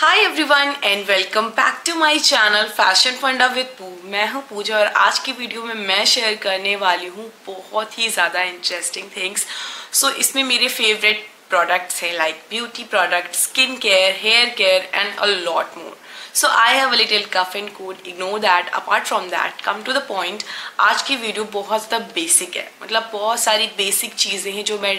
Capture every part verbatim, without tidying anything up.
Hi everyone and welcome back to my channel fashion फंडा with Poo. मैं हूं पूजा और आज की वीडियो में मैं शेयर करने वाली हूं बहुत ही ज़्यादा इंटरेस्टिंग थिंग्स। सो इसमें मेरे फेवरेट प्रोडक्ट्स हैं like beauty product, skin care, hair care and a lot more. So I have a little cough and cold, ignore that. Apart from that come to the point, आज की video बहुत ज़्यादा basic है। मतलब बहुत सारी basic चीज़ें हैं जो मैं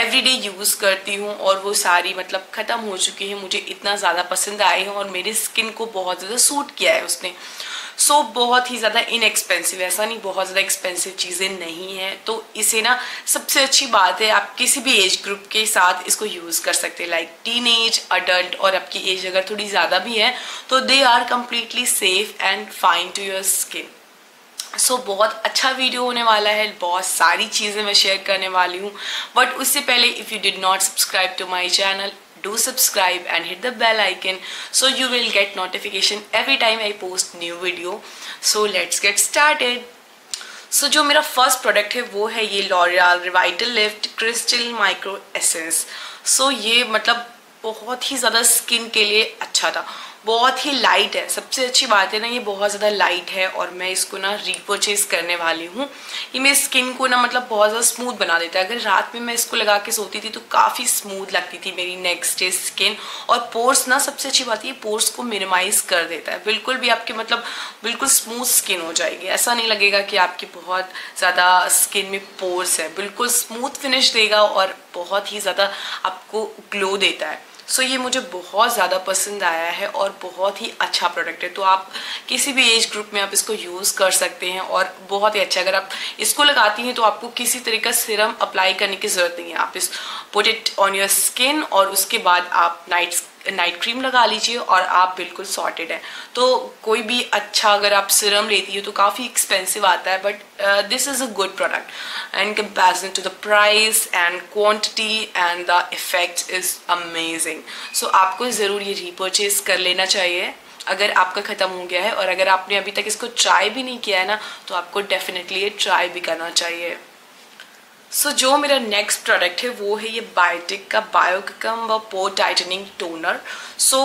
एवरीडे यूज़ करती हूँ और वो सारी मतलब ख़त्म हो चुकी हैं। मुझे इतना ज़्यादा पसंद आई है और मेरी स्किन को बहुत ज़्यादा सूट किया है उसने। सो so, बहुत ही ज़्यादा इनएक्सपेंसिव, ऐसा नहीं बहुत ज़्यादा एक्सपेंसिव चीज़ें नहीं हैं। तो इसे ना सबसे अच्छी बात है, आप किसी भी एज ग्रुप के साथ इसको यूज़ कर सकते हैं लाइक टीन एज, अडल्ट, और आपकी एज अगर थोड़ी ज़्यादा भी है तो they are completely safe and fine to your skin. So so, बहुत अच्छा वीडियो होने वाला है, बहुत सारी चीज़ें मैं शेयर करने वाली हूँ। बट उससे पहले if you did not subscribe to my channel, do subscribe and hit the bell icon so you will get notification every time I post new video. So let's get started. So जो मेरा first product है वो है ये L'Oreal Revitalift Crystal Micro Essence। So ये मतलब बहुत ही ज़्यादा स्किन के लिए अच्छा था, बहुत ही लाइट है। सबसे अच्छी बात है ना, ये बहुत ज़्यादा लाइट है और मैं इसको ना रीपर्चेज़ करने वाली हूँ। ये मेरी स्किन को ना मतलब बहुत ज़्यादा स्मूथ बना देता है। अगर रात में मैं इसको लगा के सोती थी तो काफ़ी स्मूथ लगती थी मेरी नेक्स्ट डे स्किन। और पोर्स ना, सबसे अच्छी बात है ये पोर्स को मिनिमाइज़ कर देता है। बिल्कुल भी आपके मतलब बिल्कुल स्मूथ स्किन हो जाएगी, ऐसा नहीं लगेगा कि आपकी बहुत ज़्यादा स्किन में पोर्स है। बिल्कुल स्मूथ फिनिश देगा और बहुत ही ज़्यादा आपको ग्लो देता है। सो so, ये मुझे बहुत ज़्यादा पसंद आया है और बहुत ही अच्छा प्रोडक्ट है। तो आप किसी भी एज ग्रुप में आप इसको यूज़ कर सकते हैं और बहुत ही अच्छा। अगर आप इसको लगाती हैं तो आपको किसी तरह का सीरम अप्लाई करने की ज़रूरत नहीं है। आप इस put it on your skin और उसके बाद आप नाइट नाइट क्रीम लगा लीजिए और आप बिल्कुल सॉर्टेड हैं। तो कोई भी अच्छा, अगर आप सीरम लेती हो तो काफ़ी एक्सपेंसिव आता है, but this is a good product and comparison to the price and quantity and the effect is amazing. So आपको ज़रूर ये रीपर्चेज कर लेना चाहिए अगर आपका ख़त्म हो गया है। और अगर आपने अभी तक इसको ट्राई भी नहीं किया है ना तो आपको डेफिनेटली ये ट्राई भी करना चाहिए। सो so, जो मेरा नेक्स्ट प्रोडक्ट है वो है ये बायोटिक का बायो पो टाइटनिंग टोनर। सो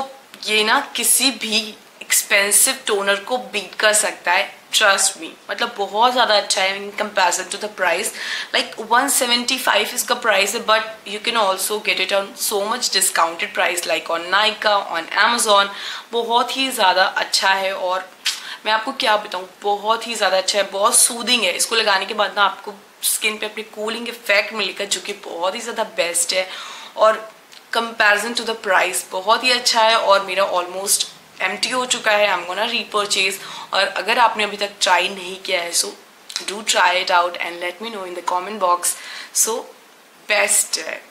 ये ना किसी भी एक्सपेंसिव टोनर को बीट कर सकता है, ट्रस्ट मी। मतलब बहुत ज़्यादा अच्छा है in comparison to the price. Like one seventy five इसका प्राइस है, but you can also get it on so much discounted price like on Nykaa, on Amazon. बहुत ही ज़्यादा अच्छा है और मैं आपको क्या बताऊँ, बहुत ही ज़्यादा अच्छा है, बहुत सूदिंग है। इसको लगाने के बाद ना आपको स्किन पे अपनी कूलिंग इफेक्ट मिलेगा जो कि बहुत ही ज़्यादा बेस्ट है। और कंपैरिजन टू द प्राइस बहुत ही अच्छा है और मेरा ऑलमोस्ट एम्प्टी हो चुका है। I am gonna repurchase. और अगर आपने अभी तक ट्राई नहीं किया है so do try it out and let me know in the comment box. So best है।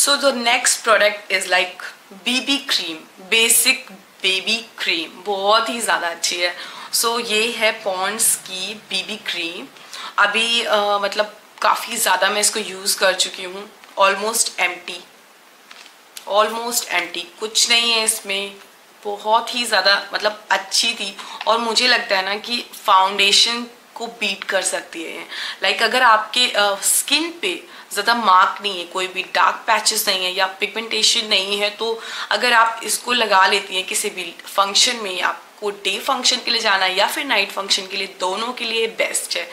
So the next product is like BB cream, basic baby cream, बहुत ही ज़्यादा अच्छी है। सो so, ये है पॉन्ड्स की बीबी क्रीम। अभी आ, मतलब काफ़ी ज़्यादा मैं इसको यूज़ कर चुकी हूँ। ऑलमोस्ट एम्प्टी, ऑलमोस्ट एम्प्टी, कुछ नहीं है इसमें। बहुत ही ज़्यादा मतलब अच्छी थी और मुझे लगता है ना कि फाउंडेशन को बीट कर सकती है। लाइक like, अगर आपके आ, स्किन पे ज़्यादा मार्क नहीं है, कोई भी डार्क पैचेस नहीं है या पिगमेंटेशन नहीं है, तो अगर आप इसको लगा लेती हैं किसी भी फंक्शन में, आप वो डे फंक्शन के लिए जाना है या फिर नाइट फंक्शन के लिए, दोनों के लिए बेस्ट है।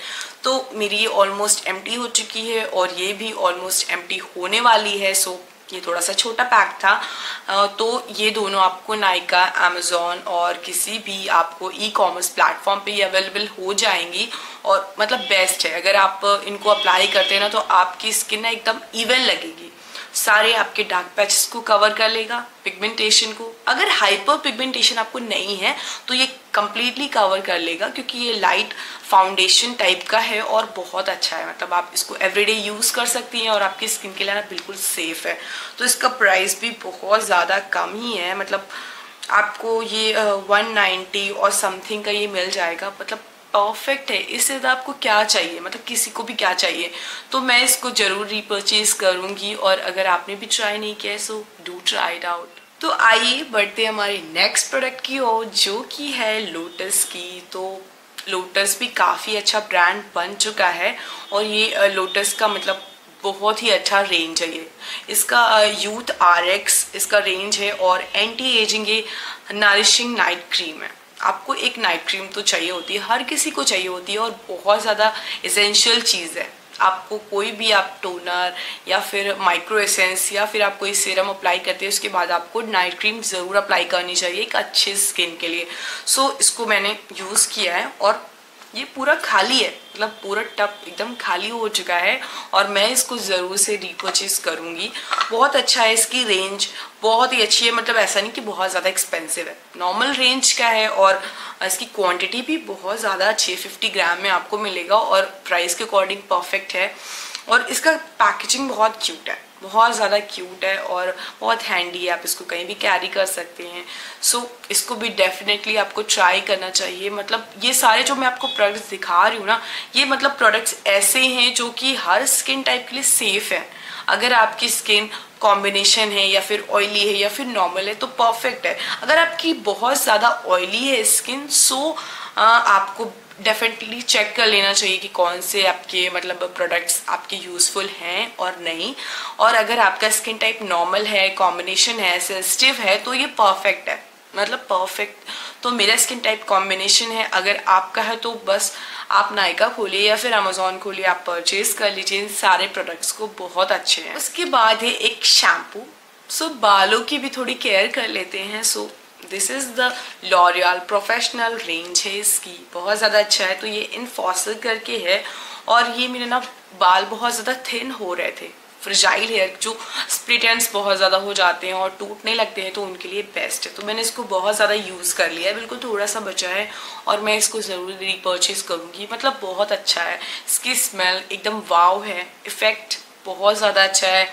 तो मेरी ये ऑलमोस्ट एम्प्टी हो चुकी है और ये भी ऑलमोस्ट एम्प्टी होने वाली है। सो ये थोड़ा सा छोटा पैक था। तो ये दोनों आपको नायका, अमेज़ॉन और किसी भी आपको ई कॉमर्स प्लेटफॉर्म पे ये अवेलेबल हो जाएंगी और मतलब बेस्ट है। अगर आप इनको अप्लाई करते हैं ना तो आपकी स्किन ना एकदम इवन लगेगी, सारे आपके डार्क पैचेस को कवर कर लेगा, पिगमेंटेशन को। अगर हाइपर पिगमेंटेशन आपको नहीं है तो ये कम्प्लीटली कवर कर लेगा क्योंकि ये लाइट फाउंडेशन टाइप का है और बहुत अच्छा है। मतलब आप इसको एवरीडे यूज़ कर सकती हैं और आपकी स्किन के लिए ना बिल्कुल सेफ़ है। तो इसका प्राइस भी बहुत ज़्यादा कम ही है। मतलब आपको ये वन नाइन्टी और समथिंग का ये मिल जाएगा। मतलब परफेक्ट है, इससे ज़्यादा आपको क्या चाहिए, मतलब किसी को भी क्या चाहिए। तो मैं इसको ज़रूर रीपर्चेज करूँगी और अगर आपने भी ट्राई नहीं किया है so do try it out. तो आइए बढ़ते हैं हमारे नेक्स्ट प्रोडक्ट की ओर जो कि है लोटस की। तो लोटस भी काफ़ी अच्छा ब्रांड बन चुका है और ये लोटस का मतलब बहुत ही अच्छा रेंज है ये। इसका यूथ आरएक्स इसका रेंज है और एंटी एजिंग ये नरिशिंग नाइट क्रीम है। आपको एक नाइट क्रीम तो चाहिए होती है, हर किसी को चाहिए होती है, और बहुत ज़्यादा एसेंशियल चीज़ है। आपको कोई भी आप टोनर या फिर माइक्रो एसेंस या फिर आप कोई सीरम अप्लाई करते हैं उसके बाद आपको नाइट क्रीम ज़रूर अप्लाई करनी चाहिए एक अच्छे स्किन के लिए। सो so, इसको मैंने यूज़ किया है और ये पूरा खाली है, मतलब पूरा टब एकदम खाली हो चुका है और मैं इसको ज़रूर से रिपर्चेज करूँगी। बहुत अच्छा है, इसकी रेंज बहुत ही अच्छी है, मतलब ऐसा नहीं कि बहुत ज़्यादा एक्सपेंसिव है, नॉर्मल रेंज का है और इसकी क्वांटिटी भी बहुत ज़्यादा अच्छी है, फिफ्टी ग्राम में आपको मिलेगा और प्राइस के अकॉर्डिंग परफेक्ट है। और इसका पैकेजिंग बहुत क्यूट है, बहुत ज़्यादा क्यूट है और बहुत हैंडी है, आप इसको कहीं भी कैरी कर सकते हैं। सो so, इसको भी डेफिनेटली आपको ट्राई करना चाहिए। मतलब ये सारे जो मैं आपको प्रोडक्ट्स दिखा रही हूँ ना, ये मतलब प्रोडक्ट्स ऐसे हैं जो कि हर स्किन टाइप के लिए सेफ़ है। अगर आपकी स्किन कॉम्बिनेशन है या फिर ऑयली है या फिर नॉर्मल है तो परफेक्ट है। अगर आपकी बहुत ज़्यादा ऑयली है स्किन, सो आपको डेफिनेटली चेक कर लेना चाहिए कि कौन से आपके मतलब प्रोडक्ट्स आपके यूज़फुल हैं और नहीं। और अगर आपका स्किन टाइप नॉर्मल है, कॉम्बिनेशन है, सेंसिटिव है, तो ये परफेक्ट है, मतलब परफेक्ट। तो मेरा स्किन टाइप कॉम्बिनेशन है, अगर आपका है तो बस आप नायका खोलिए या फिर अमेजोन खोलिए, आप परचेज़ कर लीजिए, इन सारे प्रोडक्ट्स को बहुत अच्छे हैं। उसके बाद है एक शैम्पू। सो so, बालों की भी थोड़ी केयर कर लेते हैं। So so, this is the L'Oreal professional range है, इसकी बहुत ज़्यादा अच्छा है। तो ये इन फॉसल करके है और ये मेरे ना बाल बहुत ज़्यादा थिन हो रहे थे, फ्रिजाइल हेयर जो स्प्लिट एंड्स बहुत ज़्यादा हो जाते हैं और टूटने लगते हैं, तो उनके लिए बेस्ट है। तो मैंने इसको बहुत ज़्यादा यूज़ कर लिया है, बिल्कुल थोड़ा सा बचा है और मैं इसको ज़रूर रिपर्चेज़ करूँगी। मतलब बहुत अच्छा है, इसकी स्मेल एकदम वाव है, इफ़ेक्ट बहुत ज़्यादा अच्छा है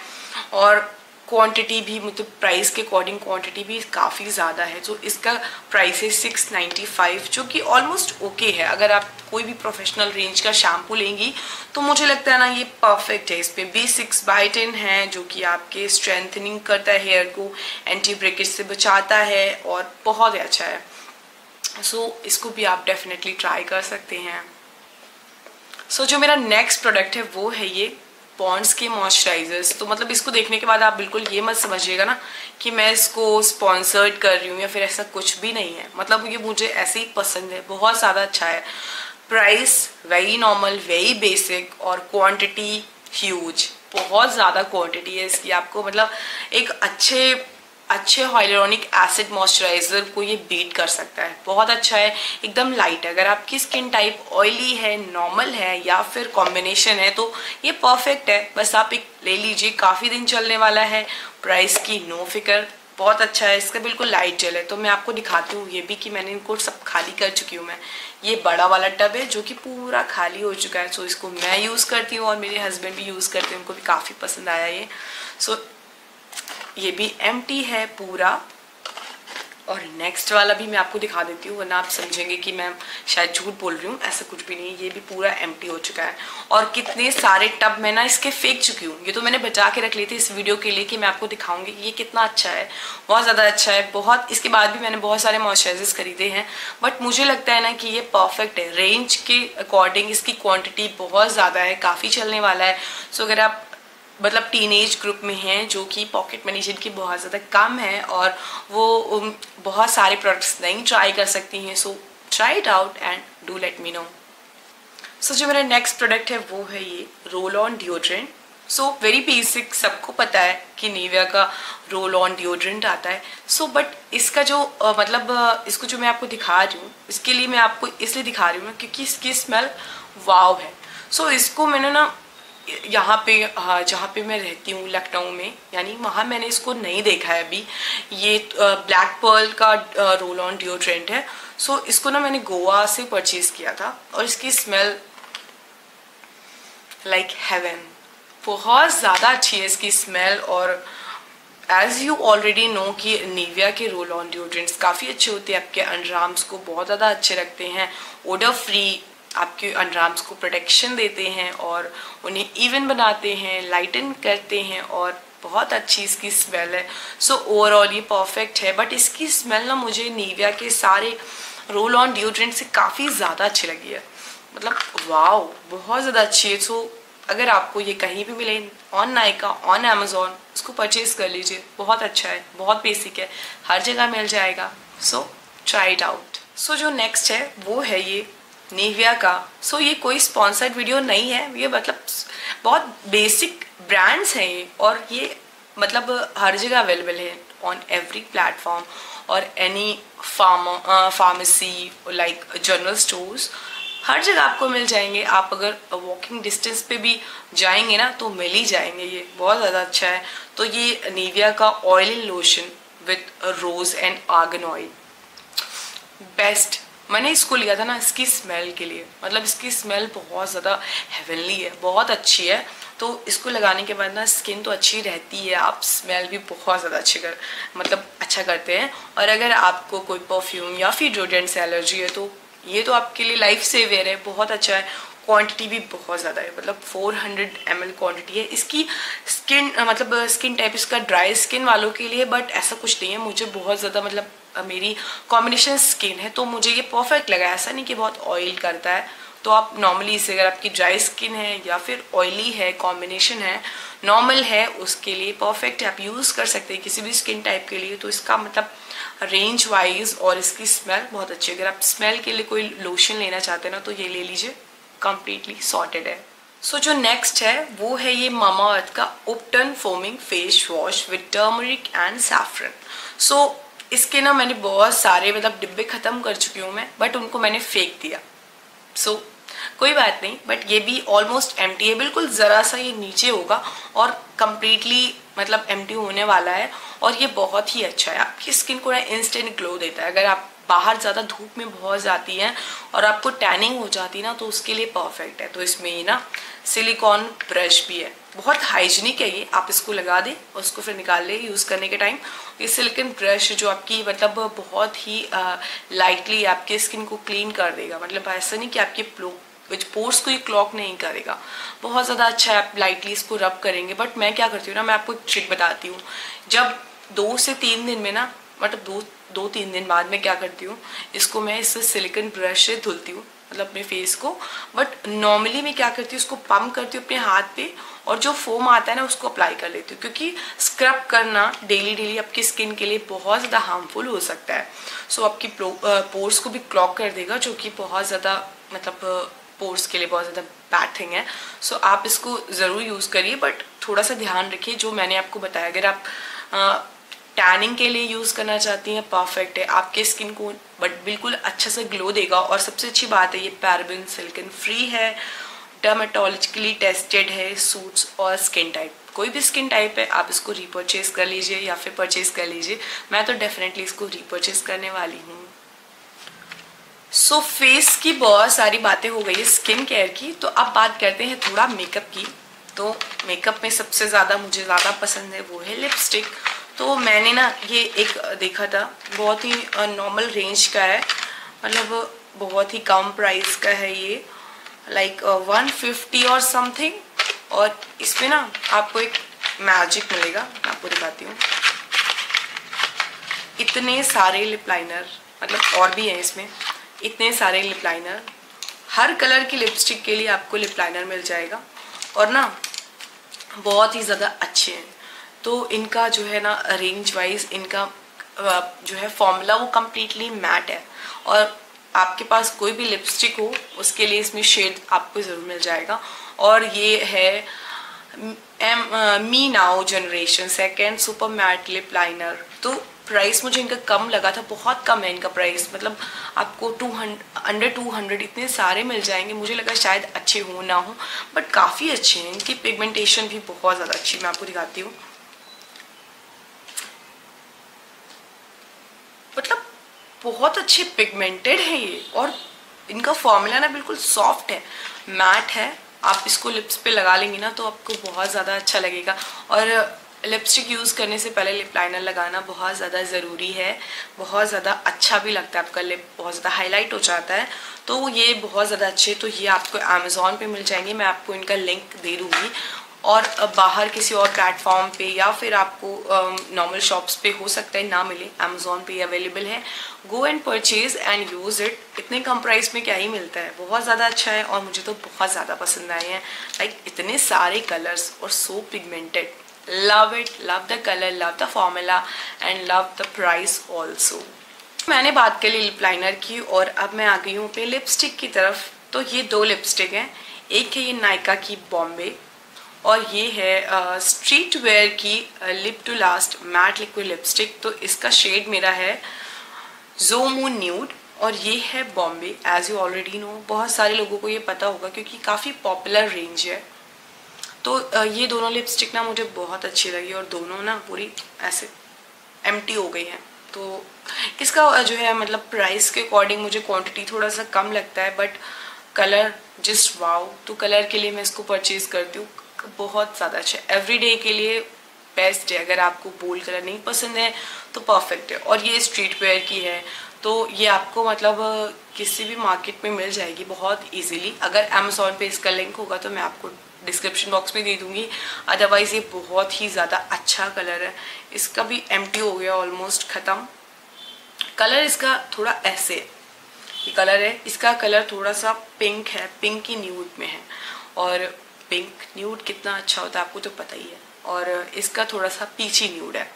और क्वांटिटी भी, मतलब प्राइस के अकॉर्डिंग क्वांटिटी भी काफ़ी ज़्यादा है। तो इसका प्राइस है सिक्स नाइन्टी फाइव, जो कि ऑलमोस्ट ओके है। अगर आप कोई भी प्रोफेशनल रेंज का शैम्पू लेंगी तो मुझे लगता है ना ये परफेक्ट है। इसमें बी सिक्स बाई टेन है जो कि आपके स्ट्रेंथनिंग करता है, हेयर को एंटी ब्रेकेज से बचाता है और बहुत ही अच्छा है। सो so, इसको भी आप डेफिनेटली ट्राई कर सकते हैं। सो so, जो मेरा नेक्स्ट प्रोडक्ट है वो है ये पॉन्ड्स के मॉइस्चराइजर्स। तो मतलब इसको देखने के बाद आप बिल्कुल ये मत समझिएगा ना कि मैं इसको स्पॉन्सर्ड कर रही हूँ या फिर ऐसा कुछ भी नहीं है, मतलब ये मुझे ऐसे ही पसंद है, बहुत ज़्यादा अच्छा है। Price very normal, very basic और क्वांटिटी ह्यूज, बहुत ज़्यादा क्वांटिटी है इसकी। आपको मतलब एक अच्छे अच्छे हाइलुरोनिक एसिड मॉइस्चराइज़र को ये बीट कर सकता है, बहुत अच्छा है, एकदम लाइट है। अगर आपकी स्किन टाइप ऑयली है, नॉर्मल है या फिर कॉम्बिनेशन है तो ये परफेक्ट है। बस आप एक ले लीजिए, काफ़ी दिन चलने वाला है, प्राइस की नो फिकर, बहुत अच्छा है। इसका बिल्कुल लाइट जेल है। तो मैं आपको दिखाती हूँ ये भी कि मैंने इनको सब खाली कर चुकी हूँ। मैं ये बड़ा वाला टब है जो कि पूरा खाली हो चुका है। सो तो इसको मैं यूज़ करती हूँ और मेरे हस्बैंड भी यूज़ करते हैं, उनको भी काफ़ी पसंद आया ये। सो तो ये भी एम्प्टी है पूरा। और नेक्स्ट वाला भी मैं आपको दिखा देती हूँ, वरना आप समझेंगे कि मैं शायद झूठ बोल रही हूँ, ऐसा कुछ भी नहीं है। ये भी पूरा एम्प्टी हो चुका है और कितने सारे टब मैं ना इसके फेंक चुकी हूँ। ये तो मैंने बचा के रख लिए थे इस वीडियो के लिए कि मैं आपको दिखाऊंगी कि ये कितना अच्छा है, बहुत ज़्यादा अच्छा है। बहुत इसके बाद भी मैंने बहुत सारे मॉइस्चराइजर्स खरीदे हैं, बट मुझे लगता है ना कि ये परफेक्ट है। रेंज के अकॉर्डिंग इसकी क्वान्टिटी बहुत ज़्यादा है, काफ़ी चलने वाला है। सो अगर आप मतलब टीनेज ग्रुप में हैं जो कि पॉकेट मनी जिनकी बहुत ज़्यादा कम है और वो बहुत सारे प्रोडक्ट्स नहीं ट्राई कर सकती हैं, so try it out and do let me know. So जो मेरा नेक्स्ट प्रोडक्ट है वो है ये roll on deodorant. So very basic, सबको पता है कि नीविया का रोल ऑन डिओड्रेंट आता है। सो so, बट इसका जो आ, मतलब इसको जो मैं आपको दिखा रही हूँ, इसके लिए मैं आपको इसलिए दिखा रही हूँ क्योंकि इसकी स्मेल वाव है। सो so, इसको मैंने ना यहाँ पे जहाँ पे मैं रहती हूँ लखनऊ में, यानी वहाँ मैंने इसको नहीं देखा है अभी। ये ब्लैक पर्ल का रोल ऑन डिओड्रेंट है। सो इसको ना मैंने गोवा से परचेज़ किया था और इसकी स्मेल लाइक हेवन, बहुत ज़्यादा अच्छी है इसकी स्मेल। और एज़ यू ऑलरेडी नो कि नीविया के रोल ऑन डिओड्रेंट्स काफ़ी अच्छे होते हैं, आपके अंडरआर्म्स को बहुत ज़्यादा अच्छे रखते हैं, ओडर फ्री, आपके अंडरआर्म्स को प्रोटेक्शन देते हैं और उन्हें इवन बनाते हैं, लाइटन करते हैं और बहुत अच्छी इसकी स्मेल है। सो ओवरऑल ये परफेक्ट है, बट इसकी स्मेल ना मुझे नीविया के सारे रोल ऑन डिओड्रेंट से काफ़ी ज़्यादा अच्छी लगी है, मतलब वाओ, बहुत ज़्यादा अच्छी है। सो अगर आपको ये कहीं भी मिले ऑन नायका ऑन अमेजोन, उसको परचेज कर लीजिए, बहुत अच्छा है, बहुत बेसिक है, हर जगह मिल जाएगा, so try it out. So जो नेक्स्ट है वो है ये निविया का। सो so, ये कोई स्पॉन्सर्ड वीडियो नहीं है, ये मतलब बहुत बेसिक ब्रांड्स हैं ये, और ये मतलब हर जगह अवेलेबल है ऑन एवरी प्लेटफॉर्म और any pharma pharmacy like general stores, हर जगह आपको मिल जाएंगे। आप अगर वॉकिंग डिस्टेंस पे भी जाएंगे ना तो मिल ही जाएंगे, ये बहुत ज़्यादा अच्छा है। तो ये निविया का oil and lotion with rose and argan oil best. मैंने इसको लिया था ना इसकी स्मेल के लिए, मतलब इसकी स्मेल बहुत ज़्यादा हेवनली है, बहुत अच्छी है। तो इसको लगाने के बाद ना स्किन तो अच्छी रहती है, आप स्मेल भी बहुत ज़्यादा अच्छी कर मतलब अच्छा करते हैं। और अगर आपको कोई परफ्यूम या फिर डिओड्रेंट से एलर्जी है तो ये तो आपके लिए लाइफ सेवर है, बहुत अच्छा है। क्वांटिटी भी बहुत ज़्यादा है, मतलब चार सौ एम एल क्वांटिटी है इसकी। स्किन मतलब स्किन टाइप इसका ड्राई स्किन वालों के लिए, बट ऐसा कुछ नहीं है। मुझे बहुत ज़्यादा मतलब मेरी कॉम्बिनेशन स्किन है तो मुझे ये परफेक्ट लगा, ऐसा नहीं कि बहुत ऑयल करता है। तो आप नॉर्मली इसे अगर आपकी ड्राई स्किन है या फिर ऑयली है, कॉम्बिनेशन है, नॉर्मल है, उसके लिए परफेक्ट आप यूज़ कर सकते हैं किसी भी स्किन टाइप के लिए। तो इसका मतलब रेंज वाइज और इसकी स्मेल बहुत अच्छी है। अगर आप स्मेल के लिए कोई लोशन लेना चाहते हैं ना तो ये ले लीजिए, कंप्लीटली सॉर्टेड है। सो so, जो नेक्स्ट है वो है ये मामाअर्थ का ubtan foaming face wash with turmeric and saffron. So इसके ना मैंने बहुत सारे मतलब डिब्बे ख़त्म कर चुकी हूँ मैं, बट उनको मैंने फेंक दिया, सो so, कोई बात नहीं। बट ये भी ऑलमोस्ट एम्प्टी है, बिल्कुल ज़रा सा ये नीचे होगा और कम्प्लीटली मतलब एम्प्टी होने वाला है। और ये बहुत ही अच्छा है, आपकी स्किन को ना इंस्टेंट ग्लो देता है। अगर आप बाहर ज़्यादा धूप में बहुत जाती हैं और आपको टैनिंग हो जाती है ना तो उसके लिए परफेक्ट है। तो इसमें ये ना सिलिकॉन ब्रश भी है, बहुत हाइजीनिक है ये। आप इसको लगा दें और उसको फिर निकाल लें यूज़ करने के टाइम। ये सिलिकॉन ब्रश जो आपकी मतलब बहुत ही लाइटली आपके स्किन को क्लीन कर देगा, मतलब ऐसा नहीं कि आपके प्लो विच पोर्स को ये क्लॉक नहीं करेगा, बहुत ज़्यादा अच्छा है। आप लाइटली इसको रब करेंगे। बट मैं क्या करती हूँ ना, मैं आपको एक ट्रिक बताती हूँ। जब दो से तीन दिन में ना मतलब दो दो तीन दिन बाद मैं क्या करती हूँ, इसको मैं इस सिलिकॉन ब्रश से धुलती हूँ मतलब अपने फेस को। बट नॉर्मली मैं क्या करती हूँ, इसको पंप करती हूँ अपने हाथ पे और जो फोम आता है ना उसको अप्लाई कर लेती हूँ, क्योंकि स्क्रब करना डेली डेली आपकी स्किन के लिए बहुत ज़्यादा हार्मफुल हो सकता है। सो आपकी पोर्स को भी क्लॉक कर देगा, जो कि बहुत ज़्यादा मतलब पोर्स के लिए बहुत ज़्यादा बैड थिंग है। सो so, आप इसको ज़रूर यूज़ करिए, बट थोड़ा सा ध्यान रखिए जो मैंने आपको बताया। अगर आप आ, टैनिंग के लिए यूज़ करना चाहती हैं परफेक्ट है, आपके स्किन को बट बिल्कुल अच्छा सा ग्लो देगा। और सबसे अच्छी बात है ये पैराबेन सिलिकॉन फ्री है, डर्मेटोलॉजिकली टेस्टेड है, सूट्स और स्किन टाइप, कोई भी स्किन टाइप है आप इसको रीपर्चेज कर लीजिए या फिर परचेज कर लीजिए। मैं तो डेफिनेटली इसको रीपर्चेज करने वाली हूँ। सो फेस की बहुत सारी बातें हो गई है स्किन केयर की, तो अब बात करते हैं थोड़ा मेकअप की। तो मेकअप में सबसे ज़्यादा मुझे ज़्यादा पसंद है वो है लिपस्टिक। तो मैंने ना ये एक देखा था, बहुत ही नॉर्मल रेंज का है, मतलब बहुत ही कम प्राइस का है ये, लाइक वन फिफ्टी और समथिंग। और इसमें ना आपको एक मैजिक मिलेगा, मैं आपको दिखाती हूँ। इतने सारे लिप लाइनर मतलब और भी हैं इसमें, इतने सारे लिप लाइनर, हर कलर की लिपस्टिक के लिए आपको लिप लाइनर मिल जाएगा और ना बहुत ही ज़्यादा अच्छे हैं। तो इनका जो है ना रेंज वाइज इनका जो है फॉर्मूला वो कम्प्लीटली मैट है, और आपके पास कोई भी लिपस्टिक हो उसके लिए इसमें शेड आपको ज़रूर मिल जाएगा। और ये है M me now generation second super matte lip liner. तो प्राइस मुझे इनका कम लगा था, बहुत कम है इनका प्राइस, मतलब आपको two hundred under two hundred इतने सारे मिल जाएंगे। मुझे लगा शायद अच्छे हों ना हो, बट काफ़ी अच्छे हैं। इनकी पिगमेंटेशन भी बहुत ज़्यादा अच्छी, मैं आपको दिखाती हूँ। मतलब बहुत अच्छे पिगमेंटेड हैं ये, और इनका फॉर्मूला ना बिल्कुल सॉफ्ट है, मैट है। आप इसको लिप्स पे लगा लेंगी ना तो आपको बहुत ज़्यादा अच्छा लगेगा। और लिपस्टिक यूज़ करने से पहले लिप लाइनर लगाना बहुत ज़्यादा ज़रूरी है, बहुत ज़्यादा अच्छा भी लगता है, आपका लिप बहुत ज़्यादा हाईलाइट हो जाता है। तो ये बहुत ज़्यादा अच्छे, तो ये आपको अमेज़ॉन पे मिल जाएंगे, मैं आपको इनका लिंक दे दूँगी। और बाहर किसी और प्लेटफॉर्म पे या फिर आपको नॉर्मल शॉप्स पे हो सकता है ना मिले, अमेजोन पे अवेलेबल है। Go and purchase and use it. इतने कम प्राइस में क्या ही मिलता है, बहुत ज़्यादा अच्छा है और मुझे तो बहुत ज़्यादा पसंद आए हैं। लाइक इतने सारे कलर्स और so pigmented. Love it, love the colour, love the formula and love the price also. मैंने बात कर ली लिप लाइनर की और अब मैं आ गई हूँ अपने लिपस्टिक की तरफ। तो ये दो लिपस्टिक हैं, एक है ये नायका की बॉम्बे और ये है स्ट्रीट वेयर की lip to last matte liquid lipstick. तो इसका शेड मेरा है जोमू न्यूड और ये है Bombay. As you already know, बहुत सारे लोगों को ये पता होगा क्योंकि काफ़ी पॉपुलर रेंज है। तो ये दोनों लिपस्टिक ना मुझे बहुत अच्छी लगी और दोनों ना पूरी ऐसे एम्प्टी हो गई हैं। तो इसका जो है मतलब प्राइस के अकॉर्डिंग मुझे क्वांटिटी थोड़ा सा कम लगता है, बट कलर जस्ट वाओ। तो कलर के लिए मैं इसको परचेज़ करती हूँ, बहुत ज़्यादा अच्छा है। एवरीडे के लिए बेस्ट है। अगर आपको बोल्ड कलर नहीं पसंद है तो परफेक्ट है। और ये स्ट्रीट वेयर की है तो ये आपको मतलब किसी भी मार्केट में मिल जाएगी बहुत इजीली। अगर अमेजोन पे इसका लिंक होगा तो मैं आपको डिस्क्रिप्शन बॉक्स में दे दूँगी। अदरवाइज़ ये बहुत ही ज़्यादा अच्छा कलर है। इसका भी एम्प्टी हो गया, ऑलमोस्ट ख़त्म। कलर इसका थोड़ा ऐसे है, ये कलर है। इसका कलर थोड़ा सा पिंक है, पिंक की न्यूड में है और पिंक न्यूड कितना अच्छा होता है आपको तो पता ही है। और इसका थोड़ा सा पीची न्यूड है।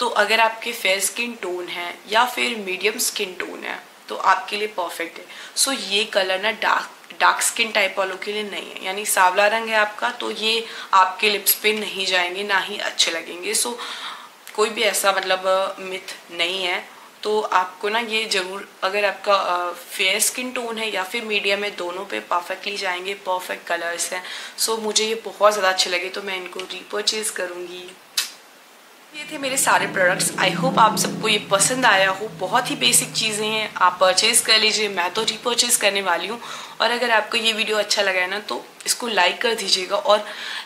तो अगर आपके फेयर स्किन टोन है या फिर मीडियम स्किन टोन है तो आपके लिए परफेक्ट है। सो ये कलर ना डार्क डार्क स्किन टाइप वालों के लिए नहीं है, यानी सांवला रंग है आपका तो ये आपके लिप्स पे नहीं जाएंगे, ना ही अच्छे लगेंगे। सो कोई भी ऐसा मतलब मिथ नहीं है। तो आपको ना ये ज़रूर, अगर आपका फेयर स्किन टोन है या फिर मीडियम है, दोनों पे परफेक्टली जाएंगे। परफेक्ट कलर्स हैं। सो मुझे ये बहुत ज़्यादा अच्छे लगे तो मैं इनको रीपरचेज़ करूँगी। ये थे मेरे सारे प्रोडक्ट्स। आई होप आप सबको ये पसंद आया हो। बहुत ही बेसिक चीज़ें हैं, आप परचेज़ कर लीजिए। मैं तो रीपरचेज़ करने वाली हूँ। और अगर आपको ये वीडियो अच्छा लगा है ना तो इसको लाइक कर दीजिएगा और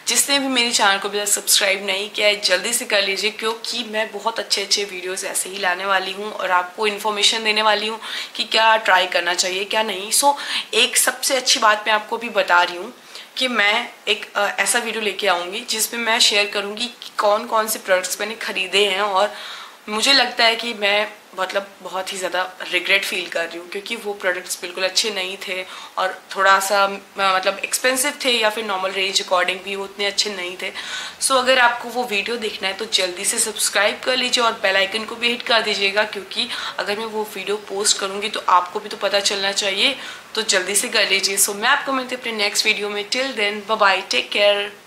जिसने भी मेरे चैनल को अभी तक सब्सक्राइब नहीं किया है जल्दी से कर लीजिए, क्योंकि मैं बहुत अच्छे अच्छे वीडियोस ऐसे ही लाने वाली हूँ और आपको इन्फॉर्मेशन देने वाली हूँ कि क्या ट्राई करना चाहिए क्या नहीं। सो एक सबसे अच्छी बात मैं आपको भी बता रही हूँ कि मैं एक ऐसा वीडियो लेके आऊँगी जिसमें मैं शेयर करूँगी कौन कौन से प्रोडक्ट्स मैंने ख़रीदे हैं और मुझे लगता है कि मैं मतलब बहुत ही ज़्यादा रिग्रेट फील कर रही हूँ क्योंकि वो प्रोडक्ट्स बिल्कुल अच्छे नहीं थे और थोड़ा सा मतलब एक्सपेंसिव थे या फिर नॉर्मल रेंज अकॉर्डिंग भी वो उतने अच्छे नहीं थे। सो अगर आपको वो वीडियो देखना है तो जल्दी से सब्सक्राइब कर लीजिए और बेल आइकन को भी हिट कर दीजिएगा, क्योंकि अगर मैं वो वीडियो पोस्ट करूँगी तो आपको भी तो पता चलना चाहिए। तो जल्दी से कर लीजिए। सो मैं आपको मिलती अपने नेक्स्ट वीडियो में। Till then bye bye, take care.